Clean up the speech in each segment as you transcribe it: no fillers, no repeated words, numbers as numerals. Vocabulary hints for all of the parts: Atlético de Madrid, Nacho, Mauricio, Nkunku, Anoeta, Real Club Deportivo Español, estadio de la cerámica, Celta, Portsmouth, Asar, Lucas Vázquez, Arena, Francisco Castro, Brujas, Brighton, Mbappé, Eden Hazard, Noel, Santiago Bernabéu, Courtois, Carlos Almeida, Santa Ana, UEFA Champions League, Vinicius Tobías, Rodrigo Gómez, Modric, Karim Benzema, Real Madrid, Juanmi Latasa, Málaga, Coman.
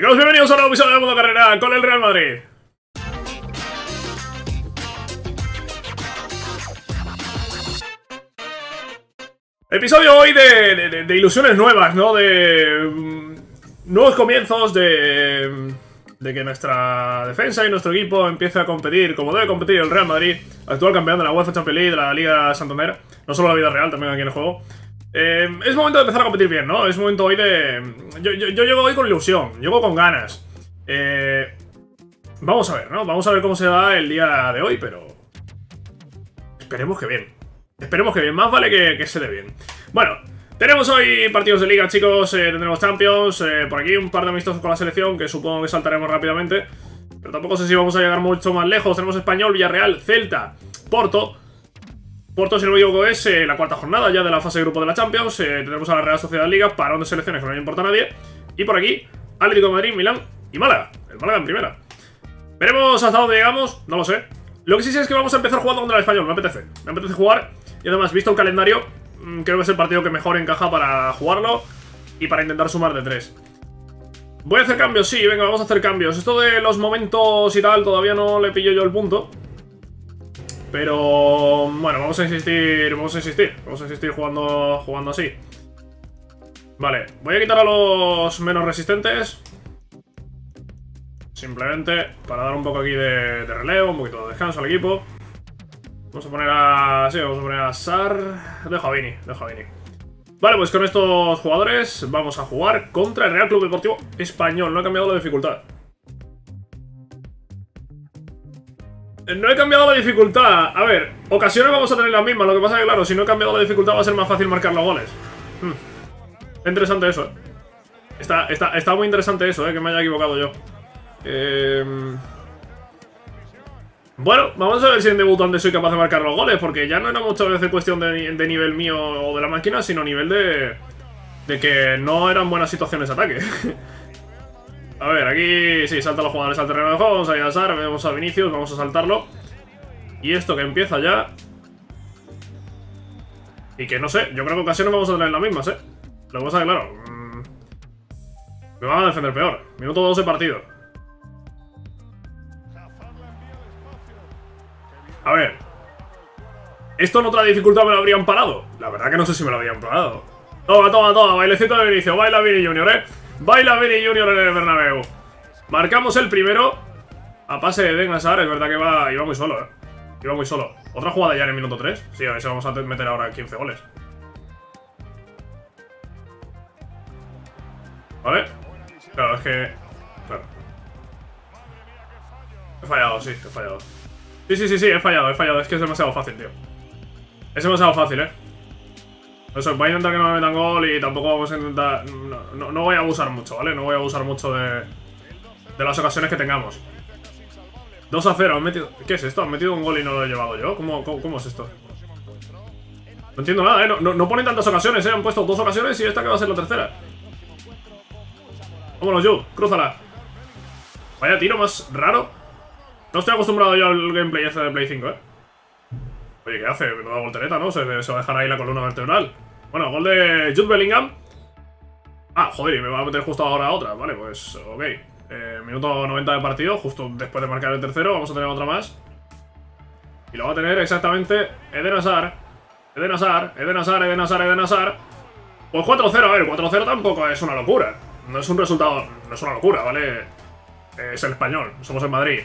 Chicos, bienvenidos a un nuevo episodio de Mundo Carrera con el Real Madrid. Episodio hoy de ilusiones nuevas, ¿no? De nuevos comienzos, de que nuestra defensa y nuestro equipo empiece a competir como debe competir el Real Madrid, actual campeón de la UEFA Champions League, de la Liga Santander, no solo la Villarreal, también aquí en el juego. Es momento de empezar a competir bien, ¿no? Es momento hoy de... Yo llego hoy con ilusión, llego con ganas. Vamos a ver, ¿no? Vamos a ver cómo se da el día de hoy, pero... esperemos que bien. Esperemos que bien, más vale que se dé bien. Bueno, tenemos hoy partidos de liga, chicos. Tendremos Champions, por aquí un par de amistosos con la selección, que supongo que saltaremos rápidamente. Pero tampoco sé si vamos a llegar mucho más lejos. Tenemos Español, Villarreal, Celta, Porto. Porto, si no me equivoco, es la cuarta jornada ya de la fase de grupo de la Champions. Tenemos a la Real Sociedad Liga, parón de selecciones que no le importa a nadie. Y por aquí, Atlético de Madrid, Milán y Málaga. El Málaga en primera. Veremos hasta dónde llegamos, no lo sé. Lo que sí sé es que vamos a empezar jugando contra el Español, me apetece. Me apetece jugar. Y además, visto el calendario, creo que es el partido que mejor encaja para jugarlo y para intentar sumar de 3. ¿Voy a hacer cambios? Sí, venga, vamos a hacer cambios. Esto de los momentos y tal todavía no le pillo yo el punto. Pero bueno, vamos a insistir jugando así. Vale, voy a quitar a los menos resistentes. Simplemente para dar un poco aquí de relevo, un poquito de descanso al equipo. Vamos a poner a... sí, vamos a poner a Asar. Dejo a Vini. Vale, pues con estos jugadores vamos a jugar contra el Real Club Deportivo Español. No he cambiado la dificultad. A ver, ocasiones vamos a tener las mismas. Lo que pasa es que, claro, si no he cambiado la dificultad va a ser más fácil marcar los goles. Interesante eso, Está muy interesante eso, que me haya equivocado yo. Bueno, vamos a ver si en debutante soy capaz de marcar los goles, porque ya no era muchas veces cuestión de nivel mío o de la máquina, sino nivel de que no eran buenas situaciones de ataque. A ver, aquí sí, saltan los jugadores al terreno de juego. Vamos a ir a Asar, vemos a Vinicius, vamos a saltarlo. Y esto que empieza ya. Y que no sé, yo creo que ocasiones vamos a tener las mismas, Lo que pasa es que, claro, me van a defender peor. Minuto 2 de partido. A ver, esto en otra dificultad me lo habrían parado. La verdad que no sé si me lo habrían parado. Toma, bailecito de Vinicius. Baila Vini Junior, Baila Vini Junior en el Bernabéu. Marcamos el primero a pase de Eden Hazard. Es verdad que iba muy solo, Iba muy solo. Otra jugada ya en el minuto 3. Sí, a ver si vamos a meter ahora 15 goles. ¿Vale? Claro, es que... claro. He fallado. Sí, he fallado. Es que es demasiado fácil, tío. Es demasiado fácil, Eso, voy a intentar que no me metan gol y tampoco vamos a intentar... No voy a abusar mucho, ¿vale? No voy a abusar mucho de las ocasiones que tengamos. 2-0, han metido... ¿qué es esto? Han metido un gol y no lo he llevado yo. ¿Cómo es esto? No entiendo nada, No ponen tantas ocasiones, Han puesto 2 ocasiones y esta que va a ser la tercera. Vámonos, Jude, crúzala. Vaya tiro más raro. No estoy acostumbrado yo al gameplay este de Play 5, Oye, ¿qué hace? No da voltereta, ¿no? Se va a dejar ahí la columna vertebral. Bueno, gol de Jude Bellingham. Ah, joder, y me va a meter justo ahora otra. Vale, pues, ok. Minuto 90 de partido, justo después de marcar el tercero. Vamos a tener otra más. Y lo va a tener exactamente Eden Hazard. Eden Hazard. Pues 4-0, a ver, 4-0 tampoco es una locura. No es un resultado, no es una locura, ¿vale? Es el Español, somos el Madrid.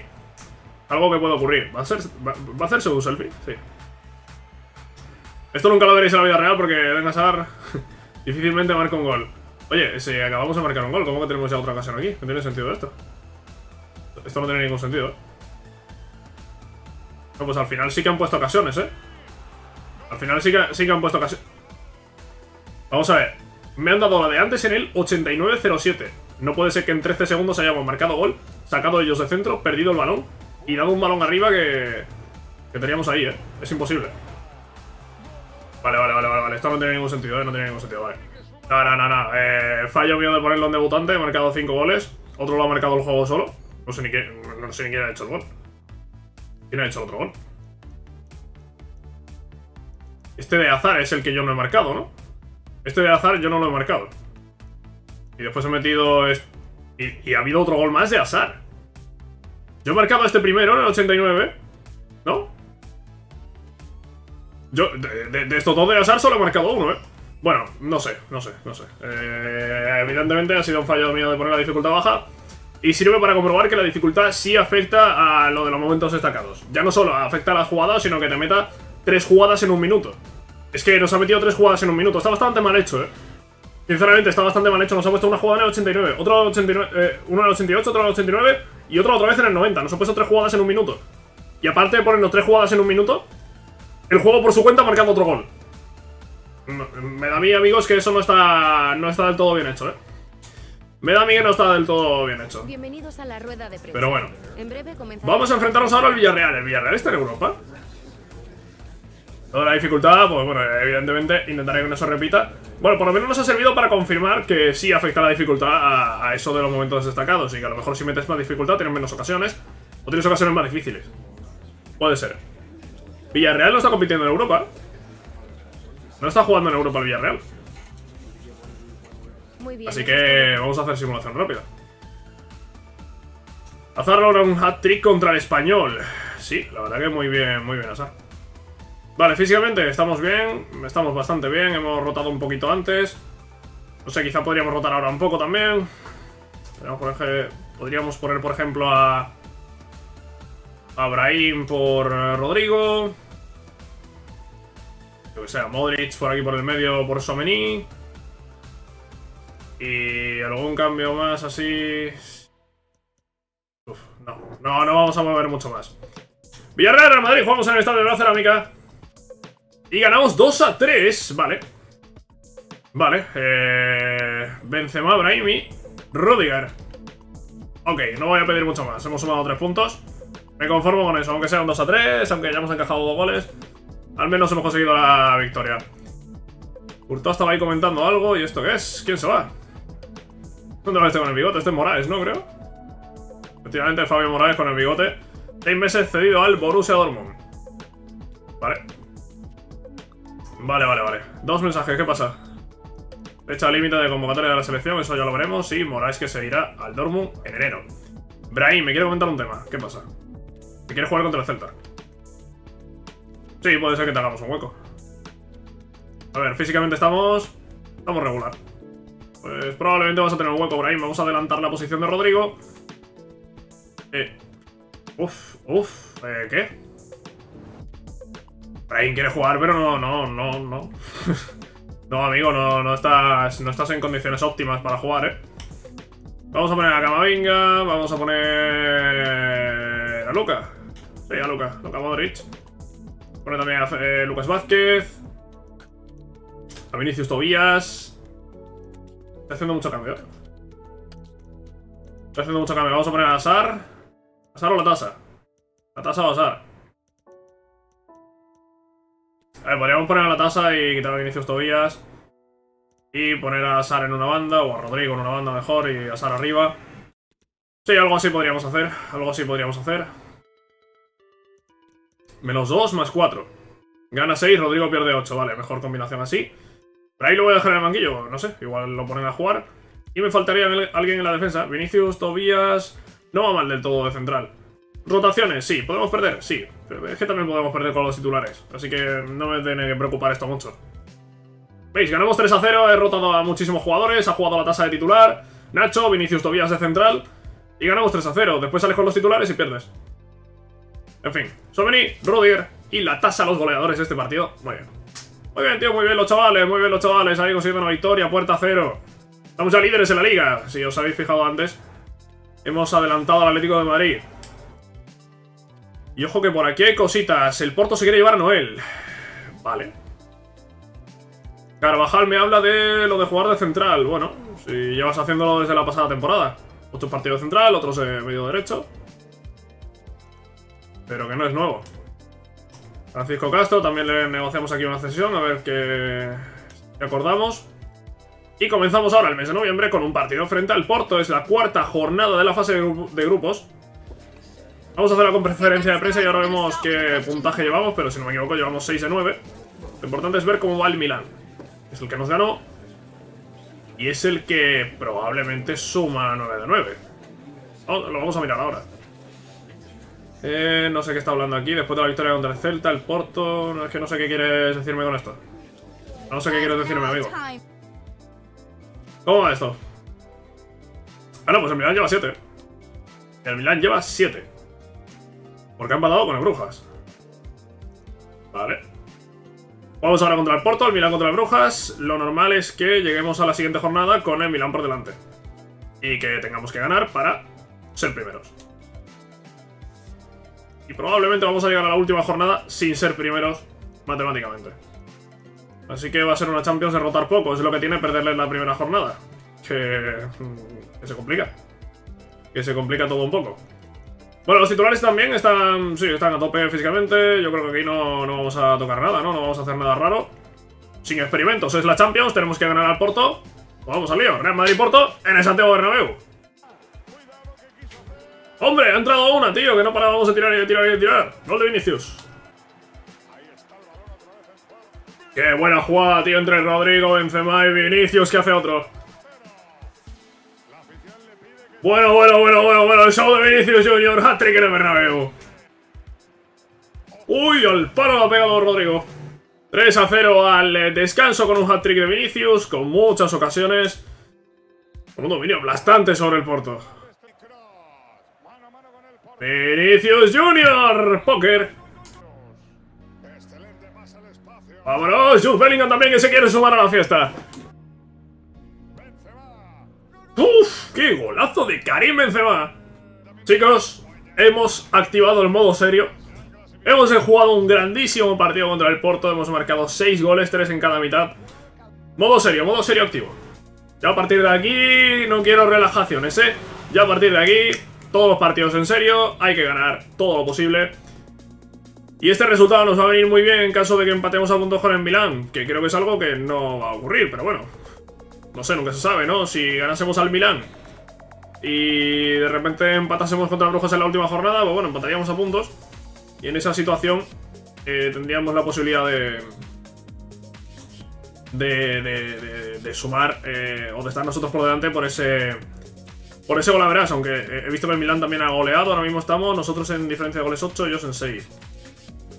Algo que puede ocurrir. ¿Va a hacerse un selfie? Sí. Esto nunca lo veréis en la vida real porque Eden Hazard difícilmente marca un gol. Oye, si acabamos de marcar un gol, ¿cómo que tenemos ya otra ocasión aquí? No tiene sentido esto. Esto no tiene ningún sentido, No, pues al final sí que han puesto ocasiones, Al final sí que han puesto ocasiones. Vamos a ver. Me han dado la de antes en el 89-07. No puede ser que en 13 segundos hayamos marcado gol, sacado ellos de centro, perdido el balón y dado un balón arriba que teníamos ahí, Es imposible. Vale. Esto no tiene ningún sentido, No tiene ningún sentido, vale. No. Fallo mío de ponerlo en debutante. He marcado 5 goles. Otro lo ha marcado el juego solo. No sé ni quién ha hecho el gol. ¿Quién ha hecho el otro gol? Este de Hazard es el que yo no he marcado, Este de Hazard yo no lo he marcado. Y después he metido... Y ha habido otro gol más de Asar. Yo marcaba este primero en el 89, ¿no? Yo, de estos dos de Asar solo he marcado uno, ¿eh? Bueno, no sé. Evidentemente ha sido un fallo mío de poner la dificultad baja. Y sirve para comprobar que la dificultad sí afecta a lo de los momentos destacados. Ya no solo afecta a las jugadas, sino que te meta 3 jugadas en un minuto. Es que nos ha metido 3 jugadas en un minuto. Está bastante mal hecho, ¿eh? Sinceramente, está bastante mal hecho. Nos ha puesto una jugada en el 89, otra en el 89, una en el 88, otra en el 89 y otra vez en el 90. Nos ha puesto 3 jugadas en un minuto. Y aparte de ponernos 3 jugadas en un minuto, el juego por su cuenta marcando otro gol. Me da a mí, amigos, que eso no está del todo bien hecho, ¿eh? Me da a mí que no está del todo bien hecho. Bienvenidos a la rueda de prensa. Pero bueno, en breve comenzaremos. Vamos a enfrentarnos ahora al Villarreal. ¿El Villarreal está en Europa? Toda la dificultad, pues bueno, evidentemente intentaré que no se repita. Bueno, por lo menos nos ha servido para confirmar que sí afecta la dificultad a eso de los momentos destacados. Y que a lo mejor si metes más dificultad tienes menos ocasiones, o tienes ocasiones más difíciles. Puede ser. Villarreal no está compitiendo en Europa. No está jugando en Europa el Villarreal. Muy bien. Así que vamos a hacer simulación rápida. Hazard logra un hat-trick contra el Español. Sí, la verdad que muy bien Hazard. Vale, físicamente estamos bien. Estamos bastante bien, hemos rotado un poquito antes. No sé, quizá podríamos rotar ahora un poco también. Podríamos poner, por ejemplo, a Brahim por Rodrigo. Yo que sé, a Modric por aquí por el medio por Somení. Y algún cambio más así. Uf, no vamos a mover mucho más. Villarreal, Real Madrid, jugamos en el estadio de la Cerámica. Y ganamos 2-3, vale. Vale, Benzema, Brahimi, Rüdiger. Ok, no voy a pedir mucho más, hemos sumado 3 puntos. Me conformo con eso, aunque sea un 2-3, aunque hayamos encajado 2 goles. Al menos hemos conseguido la victoria. Hurtado estaba ahí comentando algo, ¿y esto qué es? ¿Quién se va? ¿Dónde va este con el bigote? Este es Morales, ¿no? Creo. Efectivamente, Fabio Morales con el bigote. 6 meses cedido al Borussia Dortmund. Vale. 2 mensajes, ¿qué pasa? Fecha límite de convocatoria de la selección, eso ya lo veremos. Y Morales que se irá al Dortmund en enero. Brahim, me quiere comentar un tema, ¿qué pasa? ¿Me quiere jugar contra el Celta? Sí, puede ser que te hagamos un hueco. A ver, físicamente estamos regular. Pues probablemente vas a tener un hueco, Brahim. Vamos a adelantar la posición de Rodrigo. ¿Qué? Brahim quiere jugar, pero no. No, amigo, no estás en condiciones óptimas para jugar, ¿eh? Vamos a poner a Camavinga, vamos a poner a Luca. Sí, a Luca, Luca Modric. Pone también a Lucas Vázquez. A Vinicius Tobías. Está haciendo mucho cambio. Vamos a poner a Asar. ¿Asar o Latasa? ¿Latasa o Asar? A ver, podríamos poner a Latasa y quitar a Vinicius Tobías. Y poner a Asar en una banda, o a Rodrigo en una banda mejor, y a Asar arriba. Sí, algo así podríamos hacer. Menos 2, más 4. Gana 6, Rodrigo pierde 8. Vale, mejor combinación así. Por ahí lo voy a dejar en el banquillo, no sé, igual lo ponen a jugar. Y me faltaría alguien en la defensa. Vinicius, Tobías... No va mal del todo de central. Rotaciones, sí. ¿Podemos perder? Sí. Pero es que también podemos perder con los titulares. Así que no me tiene que preocupar esto mucho. ¿Veis? Ganamos 3-0. He rotado a muchísimos jugadores. Ha jugado a Latasa de titular. Nacho, Vinicius, Tobías de central. Y ganamos 3-0. Después sales con los titulares y pierdes. En fin. Somení, Rüdiger y Latasa los goleadores de este partido. Muy bien. Muy bien, tío. Muy bien los chavales. Ahí consiguiendo una victoria. Puerta 0. Estamos ya líderes en la liga. Si os habéis fijado antes. Hemos adelantado al Atlético de Madrid. Y ojo que por aquí hay cositas. El Porto se quiere llevar a Noel. Vale. Carvajal me habla de lo de jugar de central. Bueno, si llevas haciéndolo desde la pasada temporada. 8 partidos central, otros medio derecho. Pero que no es nuevo. Francisco Castro, también le negociamos aquí una cesión. A ver qué acordamos. Y comenzamos ahora el mes de noviembre con un partido frente al Porto. Es la 4ª jornada de la fase de grupos. Vamos a hacer la conferencia de prensa y ahora vemos qué puntaje llevamos. Pero si no me equivoco llevamos 6 de 9. Lo importante es ver cómo va el Milán. Es el que nos ganó. Y es el que probablemente suma 9 de 9. Lo vamos a mirar ahora. No sé qué está hablando aquí. Después de la victoria contra el Celta, el Porto... No, es que no sé qué quieres decirme con esto. No sé qué quieres decirme, amigo. ¿Cómo va esto? Ah, no, pues el Milán lleva 7. El Milán lleva 7. Porque han empatado con el Brujas. Vale. Vamos ahora contra el Porto, el Milán contra el Brujas. Lo normal es que lleguemos a la siguiente jornada con el Milán por delante. Y que tengamos que ganar para ser primeros. Y probablemente vamos a llegar a la última jornada sin ser primeros matemáticamente. Así que va a ser una Champions de rotar poco. Es lo que tiene perderle en la primera jornada. Que se complica. Que se complica todo un poco. Bueno, los titulares también están... Sí, están a tope físicamente. Yo creo que aquí no vamos a tocar nada, ¿no? No vamos a hacer nada raro. Sin experimentos. Es la Champions. Tenemos que ganar al Porto. Pues vamos al lío. Real Madrid-Porto en el Santiago Bernabéu. ¡Hombre! Ha entrado una, tío. Que no parábamos de tirar y de tirar y de tirar. Gol de Vinicius. ¡Qué buena jugada, tío! Entre Rodrigo, Benzema y Vinicius. ¿Qué hace otro? Bueno, el show de Vinicius Junior, hat-trick en el Bernabéu. Uy, al palo lo ha pegado Rodrigo. 3-0 al descanso con un hat-trick de Vinicius, con muchas ocasiones. Con un dominio aplastante sobre el Porto. Vinicius Junior, póker. Vámonos, Jude Bellingham también, que se quiere sumar a la fiesta. ¡Uf! ¡Qué golazo de Karim Benzema! Chicos, hemos activado el modo serio. Hemos jugado un grandísimo partido contra el Porto. Hemos marcado 6 goles, 3 en cada mitad. Modo serio activo. Ya a partir de aquí no quiero relajaciones, ¿eh? Ya a partir de aquí, todos los partidos en serio. Hay que ganar todo lo posible. Y este resultado nos va a venir muy bien en caso de que empatemos a puntos con el Milán. Que creo que es algo que no va a ocurrir, pero bueno. No sé, nunca se sabe, ¿no? Si ganásemos al Milán y de repente empatásemos contra Brujas en la última jornada, pues bueno, empataríamos a puntos. Y en esa situación tendríamos la posibilidad de sumar o de estar nosotros por delante por ese gol average. Aunque he visto que el Milán también ha goleado. Ahora mismo estamos nosotros en diferencia de goles 8, ellos en 6.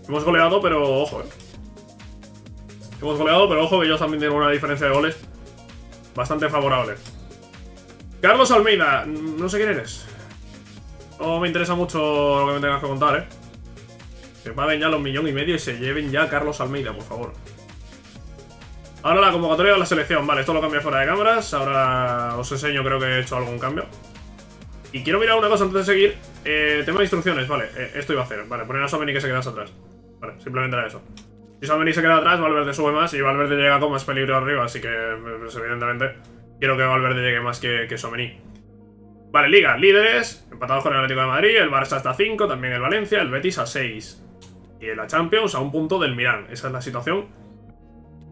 Hemos goleado, pero ojo, Hemos goleado, pero ojo, que ellos también tienen una diferencia de goles bastante favorable. Carlos Almeida, no sé quién eres. No me interesa mucho lo que me tengas que contar, eh. Que paguen ya los 1,5 millones y se lleven ya a Carlos Almeida, por favor. Ahora la convocatoria de la selección. Vale, esto lo cambié fuera de cámaras. Ahora os enseño, creo que he hecho algún cambio. Y quiero mirar una cosa antes de seguir. Tema de instrucciones, vale. Esto iba a hacer. Vale, poner a Someni que se quedase atrás. Vale, simplemente era eso. Si Salvini se queda atrás, Valverde sube más y Valverde llega con más peligro arriba, así que, pues, evidentemente, quiero que Valverde llegue más que Someni. Vale, Liga, líderes, empatados con el Atlético de Madrid, el Barça está a 5, también el Valencia, el Betis a 6. Y en la Champions a un punto del Milán, esa es la situación.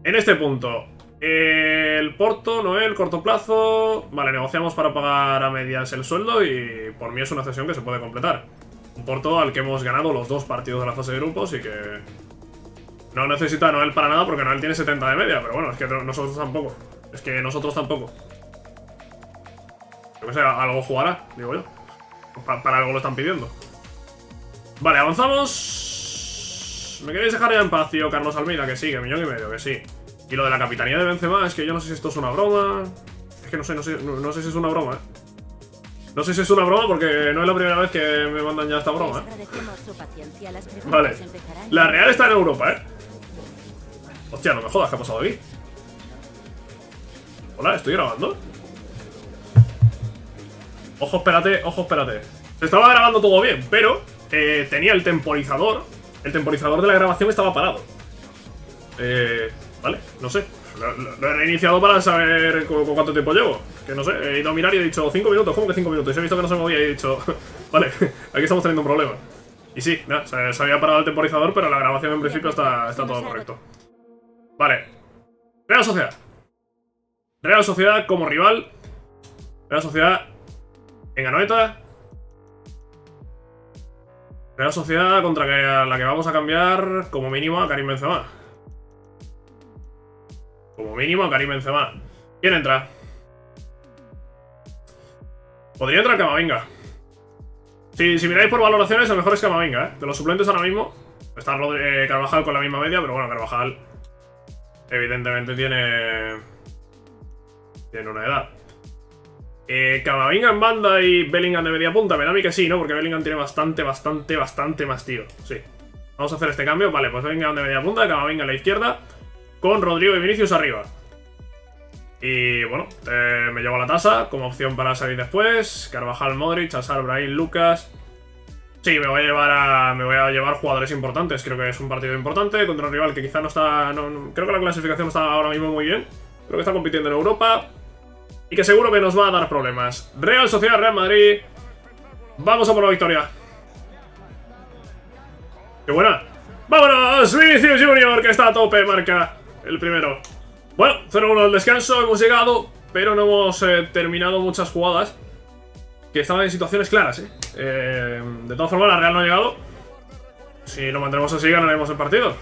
En este punto, el Porto, Noel, corto plazo, vale, negociamos para pagar a medias el sueldo y por mí es una cesión que se puede completar. Un Porto al que hemos ganado los 2 partidos de la fase de grupos y que... No necesita a Noel para nada porque Noel tiene 70 de media, pero bueno, es que nosotros tampoco. Yo que sé, algo jugará, digo yo. Para algo lo están pidiendo. Vale, avanzamos. ¿Me queréis dejar ya en paz, tío? Carlos Almeida, que sí, que 1,5 millones, que sí. Y lo de la capitanía de Benzema, es que yo no sé si esto es una broma. Es que no sé si es una broma, eh. No sé si es una broma porque no es la primera vez que me mandan ya esta broma, ¿eh? Vale. La Real está en Europa, ¿eh? Hostia, no me jodas, ¿qué ha pasado aquí? Hola, ¿estoy grabando? Ojo, espérate, ojo, espérate. Se estaba grabando todo bien, pero tenía el temporizador. El temporizador de la grabación estaba parado. Vale, no sé. Lo he reiniciado para saber con cuánto tiempo llevo. Que no sé, he ido a mirar y he dicho 5 minutos, ¿cómo que 5 minutos? Y he visto que no se movía y he dicho, vale, aquí estamos teniendo un problema. Y sí, nada, se había parado el temporizador, pero la grabación en principio está todo correcto. Vale. Real Sociedad. Real Sociedad como rival. Real Sociedad en Anoeta. Real Sociedad contra la que vamos a cambiar como mínimo a Karim Benzema. Como mínimo a Karim Benzema. ¿Quién entra? Podría entrar Camavinga. Si miráis por valoraciones, el mejor es Camavinga, ¿eh? De los suplentes ahora mismo está Carvajal con la misma media, pero bueno, Carvajal evidentemente tiene una edad. Camavinga en banda y Bellingham de media punta. Me da a mí que sí, ¿no? Porque Bellingham tiene bastante más tiro. Sí. Vamos a hacer este cambio. Vale, pues Bellingham de media punta, Camavinga a la izquierda, con Rodrigo y Vinicius arriba. Y bueno, me llevo a Latasa como opción para salir después. Carvajal, Modric, Asar, Brahim, Lucas. Sí, me voy a llevar jugadores importantes. Creo que es un partido importante contra un rival que quizá no está... creo que la clasificación no está ahora mismo muy bien. Creo que está compitiendo en Europa y que seguro que nos va a dar problemas. Real Sociedad, Real Madrid. Vamos a por la victoria. ¡Qué buena! ¡Vámonos! Vinicius Junior, que está a tope, marca el primero. Bueno, 0-1 al descanso, hemos llegado, pero no hemos terminado muchas jugadas que estaban en situaciones claras, ¿eh? De todas formas, la Real no ha llegado. Si lo mantenemos así, ganaremos el partido.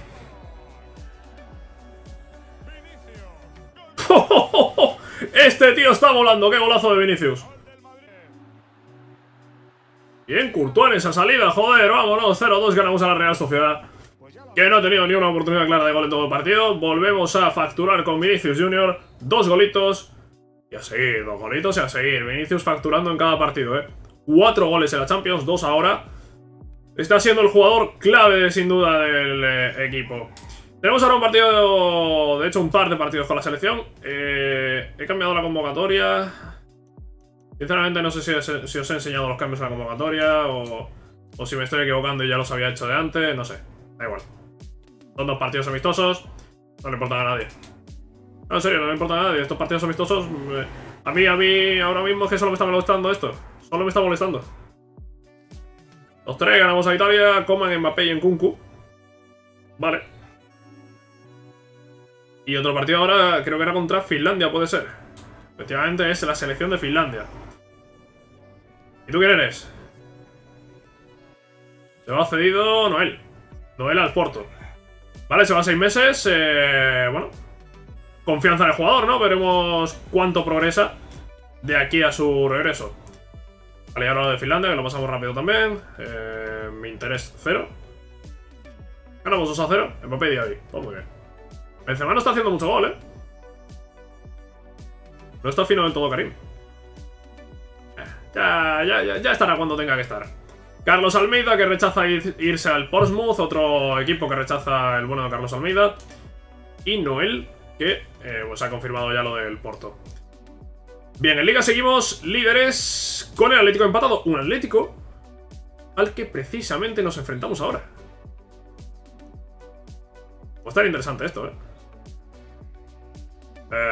Este tío está volando, qué golazo de Vinicius. Bien, Courtois en esa salida, joder, vámonos, 0-2, ganamos a la Real Sociedad, que no ha tenido ni una oportunidad clara de gol en todo el partido. Volvemos a facturar con Vinicius Junior. Dos golitos. Y a seguir, dos golitos y a seguir. Vinicius facturando en cada partido, ¿eh? 4 goles en la Champions, 2 ahora. Está siendo el jugador clave, sin duda, del equipo. Tenemos ahora un partido... De hecho, un par de partidos con la selección. He cambiado la convocatoria. Sinceramente, no sé si os he enseñado los cambios en la convocatoria o si me estoy equivocando y ya los había hecho de antes. No sé, da igual. Son dos partidos amistosos, no le importa a nadie. No, en serio, no le importa a nadie. Estos partidos amistosos, a mí ahora mismo es que solo me está molestando esto. Solo me está molestando. Los tres ganamos a Italia, Coman, Mbappé y en Nkunku. Vale. Y otro partido ahora, creo que era contra Finlandia, puede ser. Efectivamente es la selección de Finlandia. ¿Y tú quién eres? Se lo ha cedido Noel. Noel al Porto. Vale, se van 6 meses, bueno, confianza en el jugador, ¿no? Veremos cuánto progresa de aquí a su regreso. Vale, ahora lo de Finlandia, que lo pasamos rápido también. Mi interés, 0. Ganamos 2-0, Mbappé y Diaby, todo muy bien. Benzema no está haciendo mucho gol, ¿eh? No está fino del todo Karim. Ya estará cuando tenga que estar. Carlos Almeida, que rechaza irse al Portsmouth, otro equipo que rechaza el bueno de Carlos Almeida. Y Noel, que pues ha confirmado ya lo del Porto. Bien, en Liga seguimos líderes con el Atlético empatado. Un Atlético al que precisamente nos enfrentamos ahora. Va a estar interesante esto, ¿eh?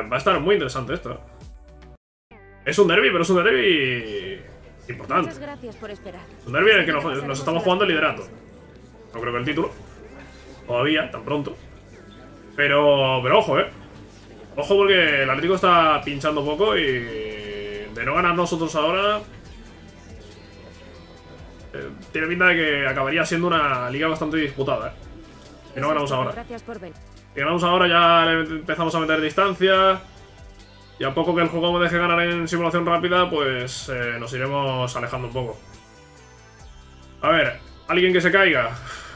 Va a estar muy interesante esto. Es un derbi, pero es un derbi... importante. Muchas gracias por esperar. Un derbi en el que nos estamos jugando el liderato. No creo que el título todavía, tan pronto. Pero ojo, ojo, porque el Atlético está pinchando poco y de no ganar nosotros ahora tiene pinta de que acabaría siendo una liga bastante disputada, que no ganamos ahora. Si ganamos ahora ya empezamos a meter distancia. Y a poco que el juego me deje ganar en simulación rápida, pues nos iremos alejando un poco. A ver, alguien que se caiga.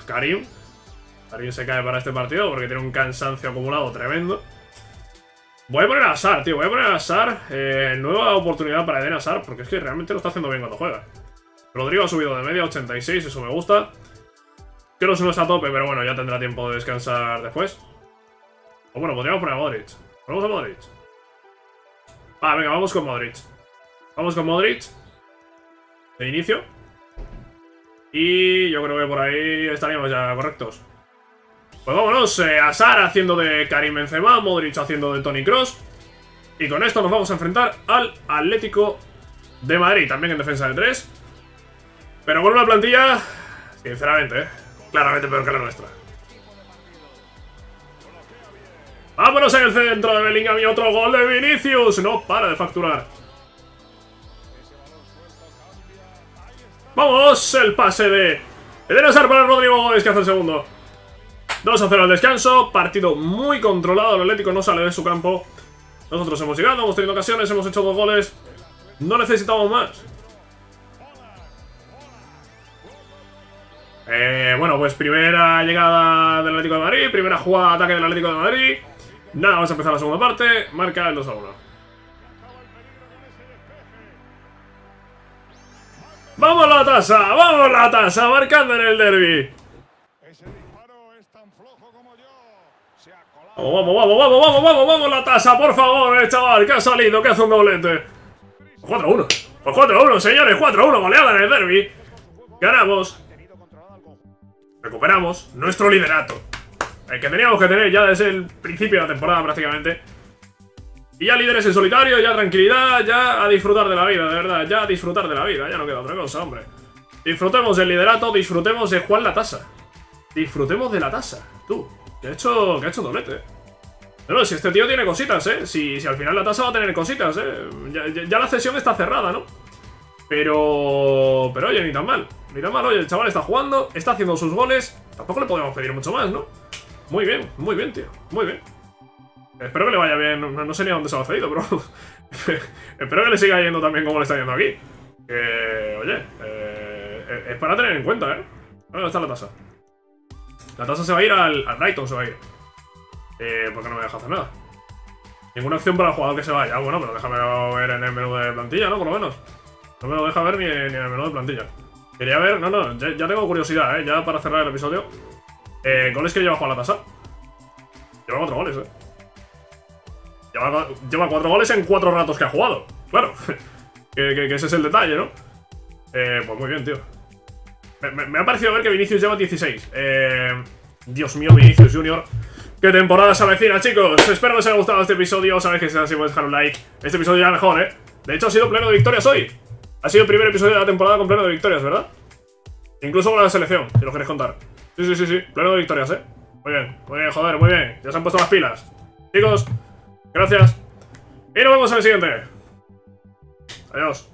Karim. Karim se cae para este partido porque tiene un cansancio acumulado tremendo. Voy a poner a Asar, tío. Voy a poner a Asar. Nueva oportunidad para Eden Hazard, porque es que realmente lo está haciendo bien cuando juega. Rodrigo ha subido de media, 86, eso me gusta. Creo que no está a tope, pero bueno, ya tendrá tiempo de descansar después. O bueno, podríamos poner a Modric. ¿Ponemos a Modric? Ah, venga, vamos con Modric. Vamos con Modric de inicio. Y yo creo que por ahí estaríamos ya correctos. Pues vámonos, Asar haciendo de Karim Benzema, Modric haciendo de Toni Kroos. Y con esto nos vamos a enfrentar al Atlético de Madrid, también en defensa de 3. Pero con una plantilla, sinceramente, claramente peor que la nuestra. ¡Vámonos en el centro de Bellingham y otro gol de Vinicius! No para de facturar. ¡Vamos! El pase de Eden Hazard para Rodrigo Gómez, que hace el segundo. 2-0 al descanso. Partido muy controlado. El Atlético no sale de su campo. Nosotros hemos llegado, hemos tenido ocasiones, hemos hecho dos goles. No necesitamos más. Bueno, pues primera llegada del Atlético de Madrid, primera jugada de ataque del Atlético de Madrid. Nada, vamos a empezar la segunda parte. Marca el 2-1. ¡Vamos Latasa! ¡Vamos Latasa! Marcando en el derbi. ¡Vamos, vamos, vamos, vamos, vamos, vamos Latasa! Por favor, chaval, que ha salido, que hace un doblete. 4-1. Pues 4-1, señores, 4-1, goleada en el derbi. Ganamos. Recuperamos nuestro liderato, el que teníamos que tener ya desde el principio de la temporada prácticamente. Y ya líderes en solitario, ya tranquilidad, ya a disfrutar de la vida, de verdad, ya a disfrutar de la vida, ya no queda otra cosa, hombre. Disfrutemos del liderato, disfrutemos de Juan Latasa. Disfrutemos de Latasa, tú, que ha hecho doblete. No, si este tío tiene cositas, si al final Latasa va a tener cositas, ya la cesión está cerrada, ¿no? Pero oye, ni tan mal. Mirad mal, oye, el chaval está jugando, está haciendo sus goles. Tampoco le podemos pedir mucho más, ¿no? Muy bien, tío, muy bien. Espero que le vaya bien, no sé ni a dónde se lo ha cedido, pero... espero que le siga yendo también como le está yendo aquí. Oye, es para tener en cuenta, ¿eh? ¿Dónde está Latasa? Latasa se va a ir al Brighton, se va a ir. Porque no me deja hacer nada. Ninguna opción para el jugador que se vaya. Bueno, pero déjame ver en el menú de plantilla, ¿no? Por lo menos. No me lo deja ver ni en el menú de plantilla. Quería ver, ya tengo curiosidad, ya para cerrar el episodio. Goles que lleva Juan Latasa. Lleva 4 goles, Lleva 4 goles en 4 ratos que ha jugado. Claro, que ese es el detalle, ¿no? Pues muy bien, tío. Me ha parecido ver que Vinicius lleva 16. Dios mío, Vinicius Junior. ¡Qué temporada se avecina, chicos! Espero que os haya gustado este episodio. Sabéis que si es así podéis dejar un like. Este episodio ya mejor, De hecho, ha sido pleno de victorias hoy. Ha sido el primer episodio de la temporada con pleno de victorias, ¿verdad? Incluso con la selección, si lo queréis contar. Sí, pleno de victorias, muy bien, joder, muy bien. Ya se han puesto las pilas. Chicos, gracias. Y nos vemos en el siguiente. Adiós.